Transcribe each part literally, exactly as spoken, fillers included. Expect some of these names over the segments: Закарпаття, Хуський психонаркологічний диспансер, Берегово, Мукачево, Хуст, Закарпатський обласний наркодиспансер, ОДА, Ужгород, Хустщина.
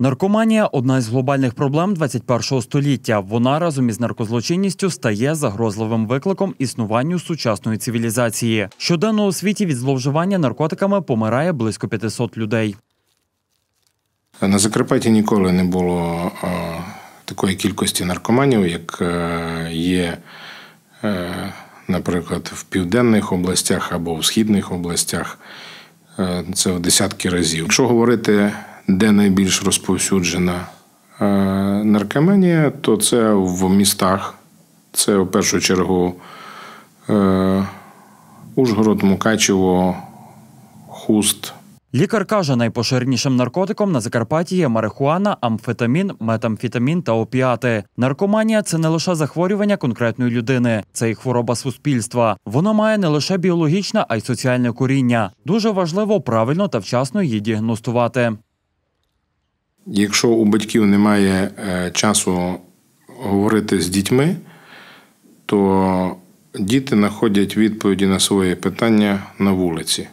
Наркоманія – одна із глобальних проблем двадцять першого століття. Вона разом із наркозлочинністю стає загрозливим викликом існуванню сучасної цивілізації. Щоденно у світі від зловживання наркотиками помирає близько п'ятсот людей. На Закарпатті ніколи не було такої кількості наркоманів, як є, наприклад, в південних областях або в східних областях. Це в десятки разів. Якщо говорити, де найбільш розповсюджена наркоманія, то це в містах. Це, в першу чергу, Ужгород, Мукачево, Хуст. Лікар каже, найпоширенішим наркотиком на Закарпатті є марихуана, амфетамін, метамфетамін та опіати. Наркоманія – це не лише захворювання конкретної людини, це і хвороба суспільства. Воно має не лише біологічне, а й соціальне коріння. Дуже важливо правильно та вчасно її діагностувати. Якщо у батьків немає часу говорити з дітьми, то діти знаходять відповіді на свої питання на вулиці.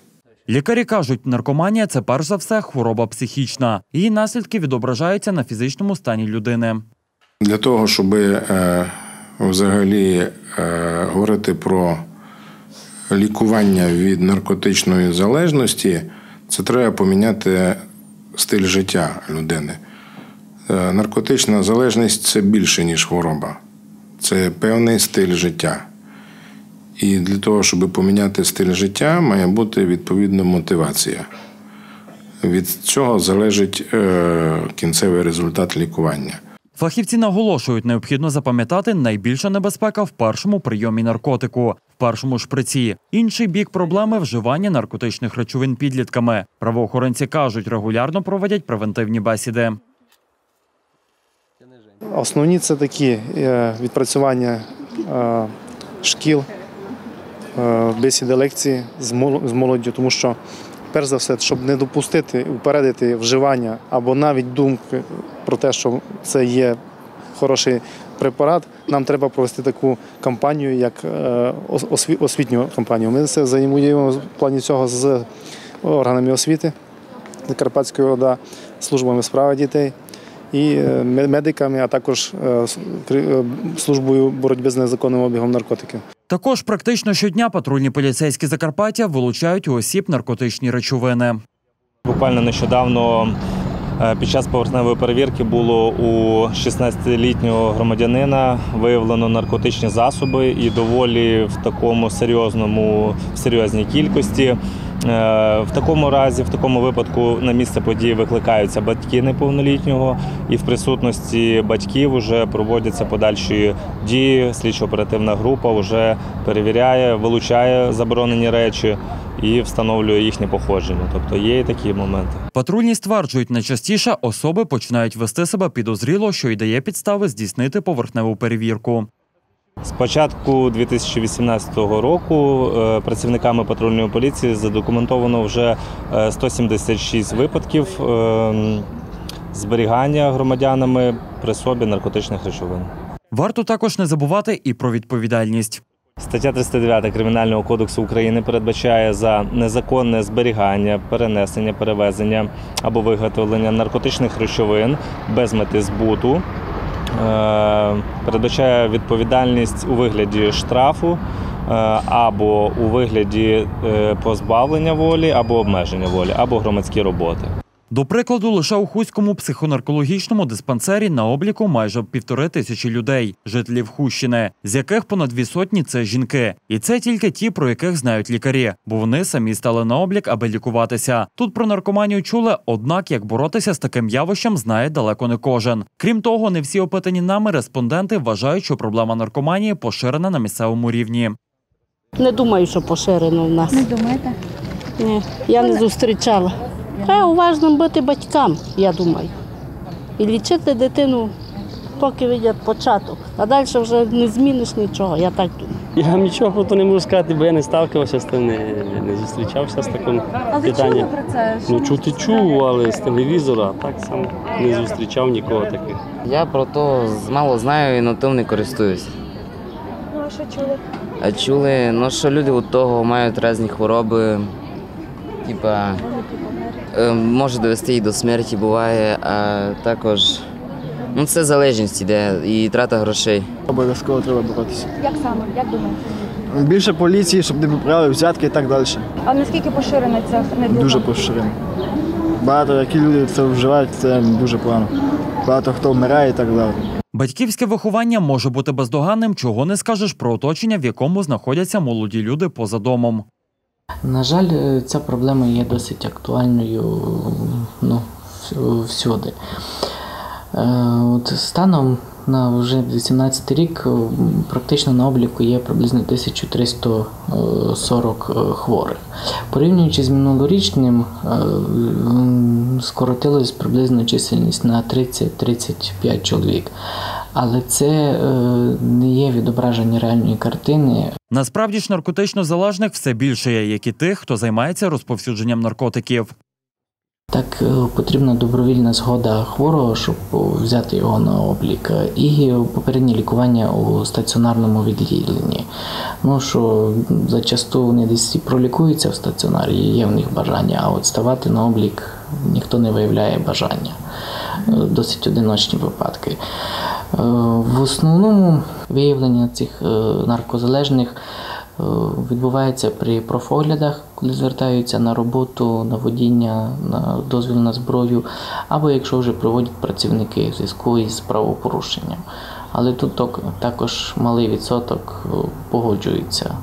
Лікарі кажуть, наркоманія – це перш за все хвороба психічна. Її наслідки відображаються на фізичному стані людини. Для того, щоб взагалі говорити про лікування від наркотичної залежності, це треба поміняти стиль життя людини. Наркотична залежність – це більше, ніж хвороба. Це певний стиль життя. І для того, щоб поміняти стиль життя, має бути відповідна мотивація. Від цього залежить е, кінцевий результат лікування. Фахівці наголошують, необхідно запам'ятати, найбільша небезпека в першому прийомі наркотику, в першому шприці. Інший бік проблеми – вживання наркотичних речовин підлітками. Правоохоронці кажуть, регулярно проводять превентивні бесіди. Основні – це такі е, відпрацювання е, шкіл, бесіди, лекції з молоддю, тому що, перш за все, щоб не допустити, упередити вживання або навіть думки про те, що це є хороший препарат, нам треба провести таку кампанію, як освітню кампанію. Ми це взаємодіємо в плані цього з органами освіти Закарпатської ОДА, службами справи дітей і медиками, а також службою боротьби з незаконним обігом наркотиків. Також практично щодня патрульні поліцейські Закарпаття вилучають у осіб наркотичні речовини. Буквально нещодавно під час поверхневої перевірки було у шістнадцятилітнього громадянина виявлено наркотичні засоби і доволі в такому серйозному, в серйозній кількості. В такому разі, в такому випадку на місце події викликаються батьки неповнолітнього і в присутності батьків вже проводяться подальші дії, слідчо-оперативна група вже перевіряє, вилучає заборонені речі і встановлює їхнє походження. Тобто є і такі моменти. Патрульні стверджують, найчастіше особи починають вести себе підозріло, що й дає підстави здійснити поверхневу перевірку. З початку дві тисячі вісімнадцятого року працівниками патрульної поліції задокументовано вже сто сімдесят шість випадків зберігання громадянами при собі наркотичних речовин. Варто також не забувати і про відповідальність. Стаття триста дев'ять Кримінального кодексу України передбачає за незаконне зберігання, перенесення, перевезення або виготовлення наркотичних речовин без мети збуту, передбачає відповідальність у вигляді штрафу або у вигляді позбавлення волі, або обмеження волі, або громадські роботи. До прикладу, лише у Хуському психонаркологічному диспансері на обліку майже півтори тисячі людей, жителів Хустщини, з яких понад дві сотні – це жінки. І це тільки ті, про яких знають лікарі, бо вони самі стали на облік, аби лікуватися. Тут про наркоманію чули, однак як боротися з таким явищем знає далеко не кожен. Крім того, не всі опитані нами респонденти вважають, що проблема наркоманії поширена на місцевому рівні. Не думаю, що поширено в нас. Не думаєте? Ні, я не зустрічала. Треба уважним бути батькам, я думаю, і лічити дитину, поки видять початок, а далі вже не зміниш нічого, я так думаю. Я нічого тут не можу сказати, бо я не сталкивався з тим, не, не зустрічався з таким питанням. Ну, чути чув, але з телевізора так само не зустрічав нікого таких. Я про то мало знаю і на тим не користуюсь. Ну, а що чули? А чули, ну, що люди від того мають різні хвороби, типа може довести і до смерті, буває, а також ну, це залежність іде і трата грошей. Обов'язково треба боротися. Як саме? Як думаєте? Більше поліції, щоб не поправили взятки і так далі. А наскільки поширена ця недбалка? Дуже поширена. Багато які люди це вживають, це дуже погано. Багато хто вмирає і так далі. Батьківське виховання може бути бездоганним, чого не скажеш про оточення, в якому знаходяться молоді люди поза домом. На жаль, ця проблема є досить актуальною, ну, всюди. От станом на вже дві тисячі вісімнадцятий рік практично на обліку є приблизно тисяча триста сорок хворих. Порівнюючи з минулорічним, скоротилась приблизно чисельність на тридцять-тридцять п'ять чоловік. Але це не є відображення реальної картини. Насправді ж наркотично залежних все більше є, як і тих, хто займається розповсюдженням наркотиків. Так, потрібна добровільна згода хворого, щоб взяти його на облік, і попереднє лікування у стаціонарному відділенні. Ну, що зачасту вони десь пролікуються в стаціонарі, є в них бажання, а от ставати на облік ніхто не виявляє бажання. Досить одиночні випадки. В основному виявлення цих наркозалежних відбувається при профоглядах, коли звертаються на роботу, на водіння, на дозвіл на зброю, або якщо вже проводять працівники в зв'язку із правопорушенням. Але тут також малий відсоток погоджується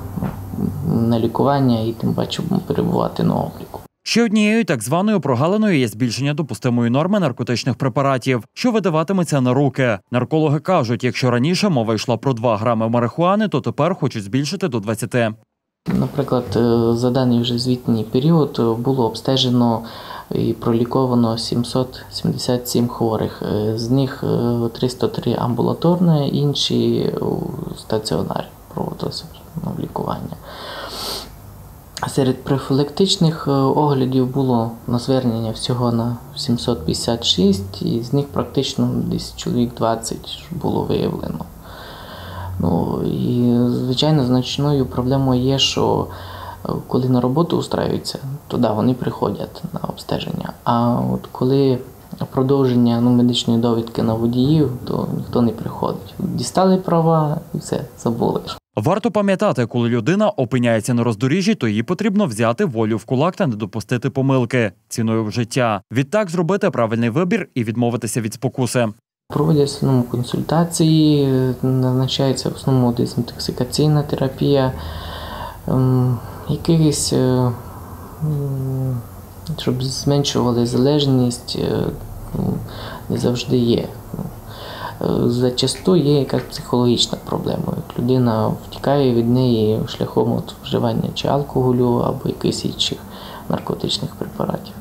на лікування і тим паче перебувати на обліку. Ще однією так званою прогалиною є збільшення допустимої норми наркотичних препаратів, що видаватиметься на руки. Наркологи кажуть, якщо раніше мова йшла про два грами марихуани, то тепер хочуть збільшити до двадцяти. Наприклад, за даний вже звітний період було обстежено і проліковано сімсот сімдесят сім хворих. З них триста три амбулаторне, інші у стаціонарі проводилися лікування. Серед профілактичних оглядів було на звернення всього на сімсот п'ятдесят шість, і з них практично десь чоловік двадцять було виявлено. Ну, і, звичайно, значною проблемою є, що коли на роботу устраюються, то да, вони приходять на обстеження. А от коли продовження ну, медичної довідки на водіїв, то ніхто не приходить. Дістали права і все, забули. Варто пам'ятати, коли людина опиняється на роздоріжжі, то їй потрібно взяти волю в кулак та не допустити помилки ціною в життя. Відтак зробити правильний вибір і відмовитися від спокуси. Проводяться в основному консультації, назначається в основному дезінтоксикаційна терапія, якісь, щоб зменшували залежність, не завжди є. Зачасту є якась психологічна проблема. Людина втікає від неї шляхом от вживання чи алкоголю, або якихось інших наркотичних препаратів,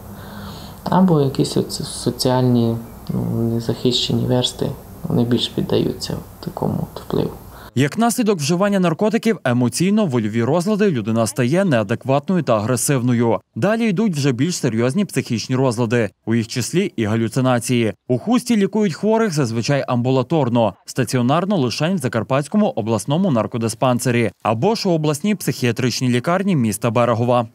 або якісь соціальні ну, незахищені версти, вони більш піддаються такому впливу. Як наслідок вживання наркотиків, емоційно-вольові розлади, людина стає неадекватною та агресивною. Далі йдуть вже більш серйозні психічні розлади, у їх числі і галюцинації. У Хусті лікують хворих зазвичай амбулаторно, стаціонарно лише в Закарпатському обласному наркодиспансері або ж у обласній психіатричній лікарні міста Берегова.